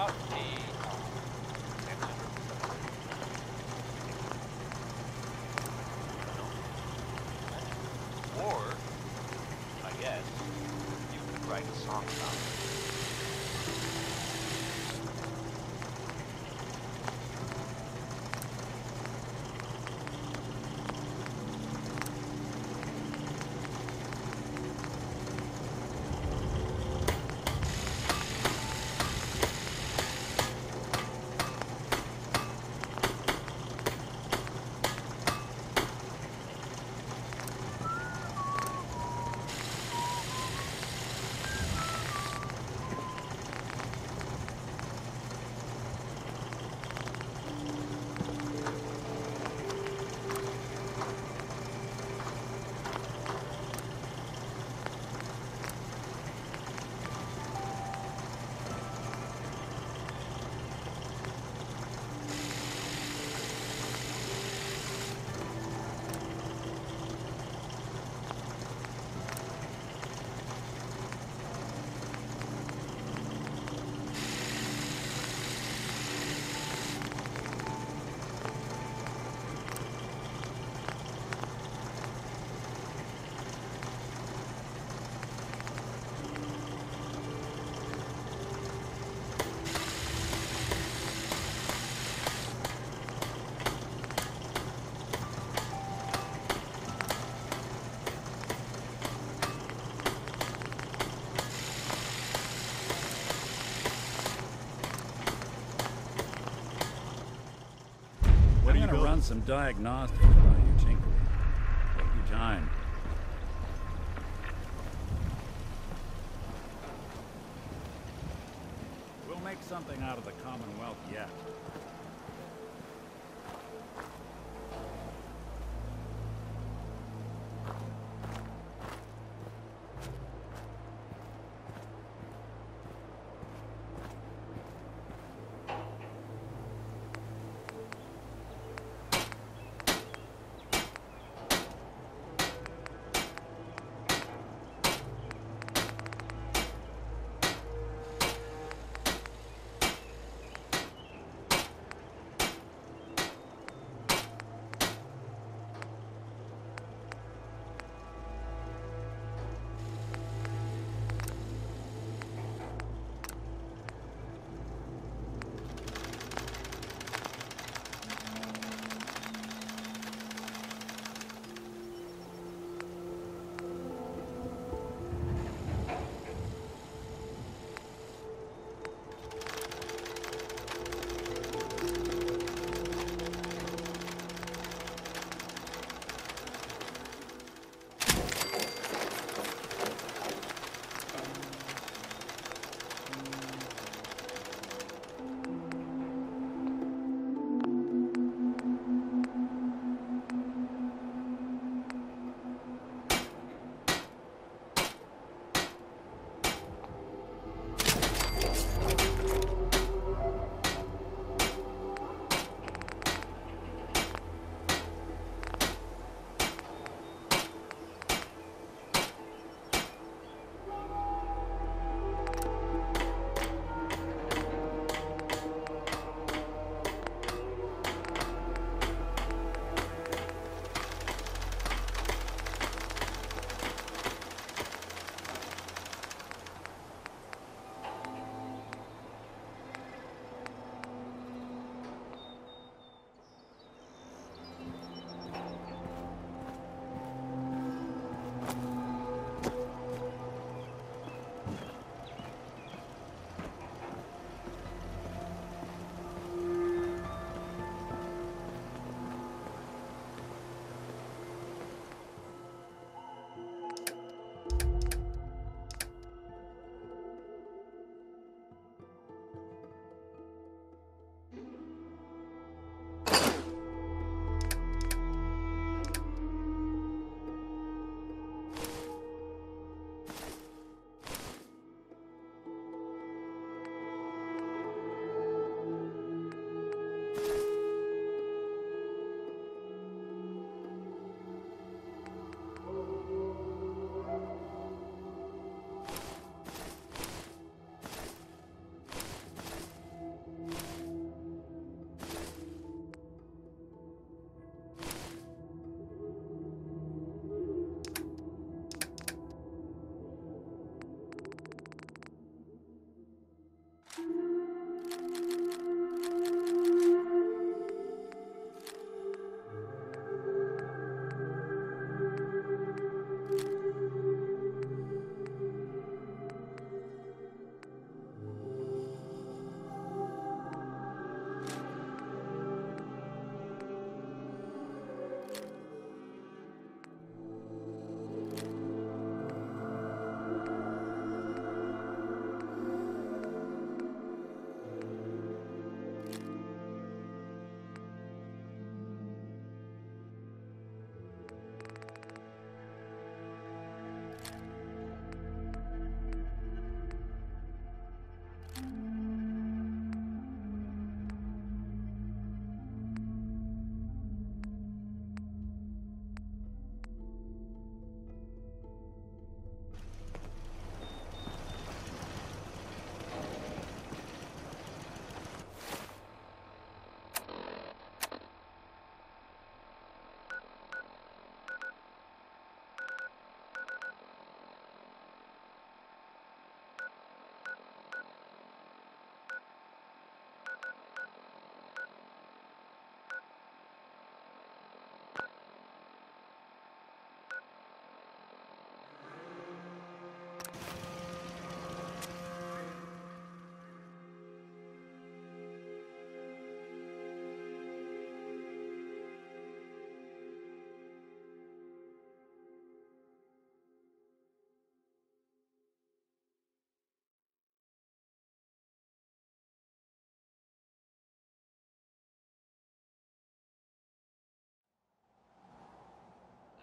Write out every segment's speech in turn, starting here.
about the war, I guess, you could write a song about it. Some diagnostics while you tinkle. Take your time. We'll make something out of the Commonwealth yet.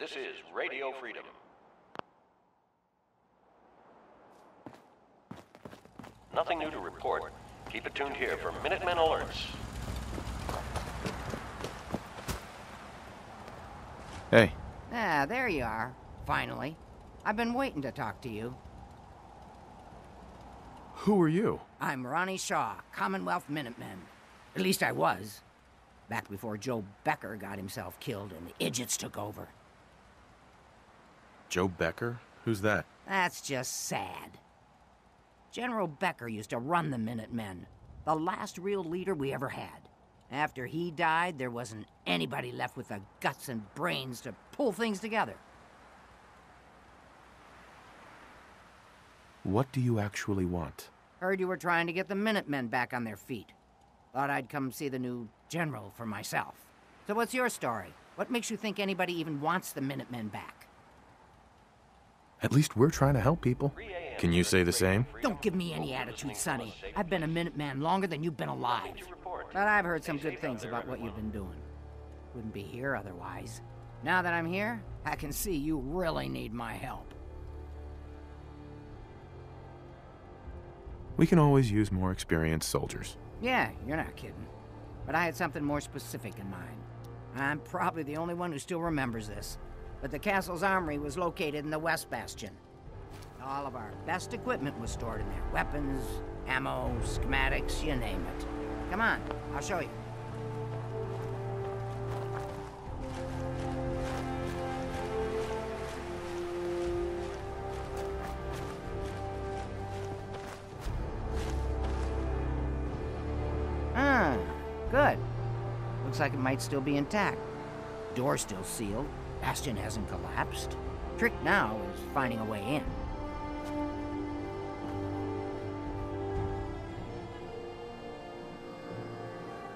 This is Radio Freedom. Nothing new to report. Keep it tuned here for Minutemen Alerts. Hey. Ah, there you are. Finally. I've been waiting to talk to you. Who are you? I'm Ronnie Shaw, Commonwealth Minutemen. At least I was. Back before Joe Becker got himself killed and the idiots took over. Joe Becker? Who's that? That's just sad. General Becker used to run the Minutemen, the last real leader we ever had. After he died, there wasn't anybody left with the guts and brains to pull things together. What do you actually want? Heard you were trying to get the Minutemen back on their feet. Thought I'd come see the new general for myself. So what's your story? What makes you think anybody even wants the Minutemen back? At least we're trying to help people. Can you say the same? Don't give me any attitude, Sonny. I've been a Minuteman longer than you've been alive. But I've heard some good things about what you've been doing. Wouldn't be here otherwise. Now that I'm here, I can see you really need my help. We can always use more experienced soldiers. Yeah, you're not kidding. But I had something more specific in mind. I'm probably the only one who still remembers this. But the castle's armory was located in the West Bastion. All of our best equipment was stored in there. Weapons, ammo, schematics, you name it. Come on, I'll show you. Ah, good. Looks like it might still be intact. Door still sealed. Bastion hasn't collapsed. Trick now is finding a way in.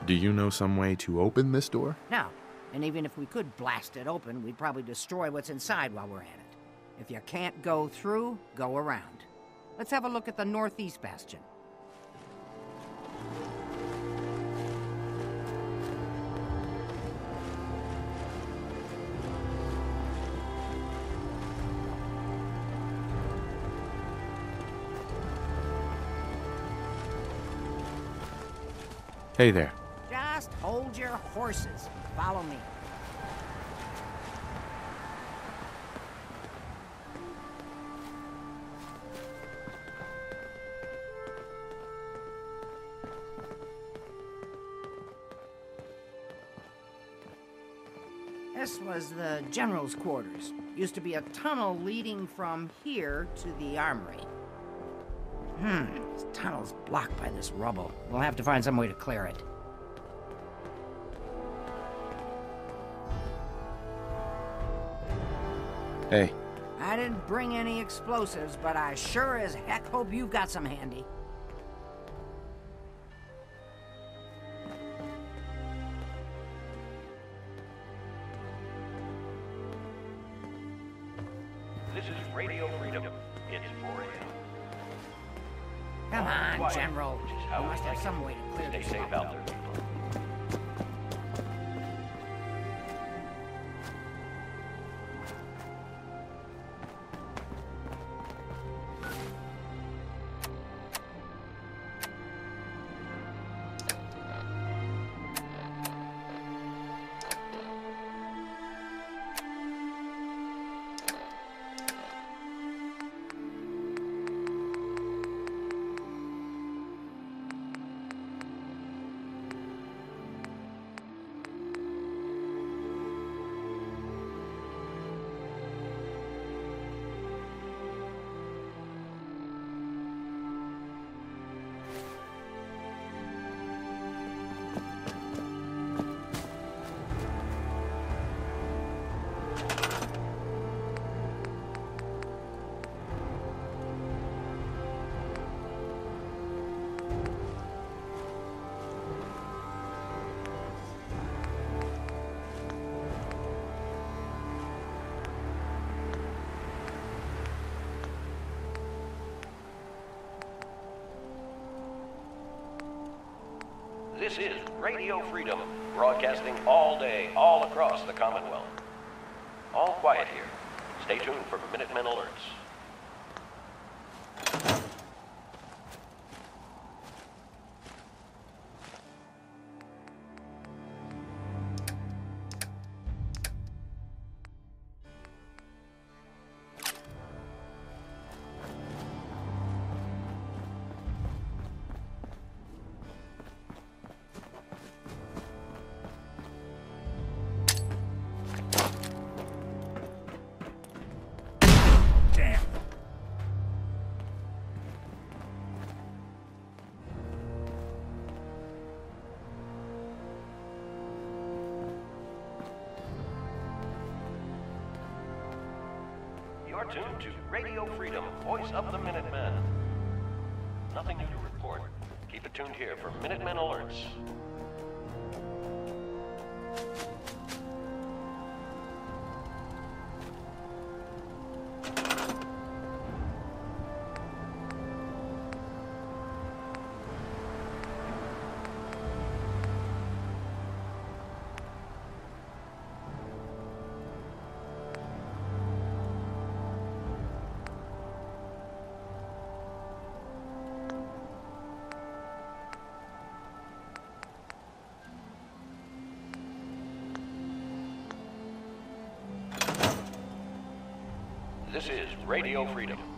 Do you know some way to open this door? No, and even if we could blast it open, we'd probably destroy what's inside while we're at it. If you can't go through, go around. Let's have a look at the northeast bastion. Hey there. Just hold your horses. Follow me. This was the general's quarters. Used to be a tunnel leading from here to the armory. This tunnel's blocked by this rubble. We'll have to find some way to clear it. Hey. I didn't bring any explosives, but I sure as heck hope you've got some handy. This is Radio Freedom. It's 4 AM. Come on, General. We must have some way to clear this out. This is Radio Freedom, broadcasting all day, all across the Commonwealth. All quiet here. Stay tuned for Minutemen alerts. Tuned to Radio Freedom, voice of the Minutemen. Nothing new to report. Keep it tuned here for Minutemen alerts. This is Radio Freedom.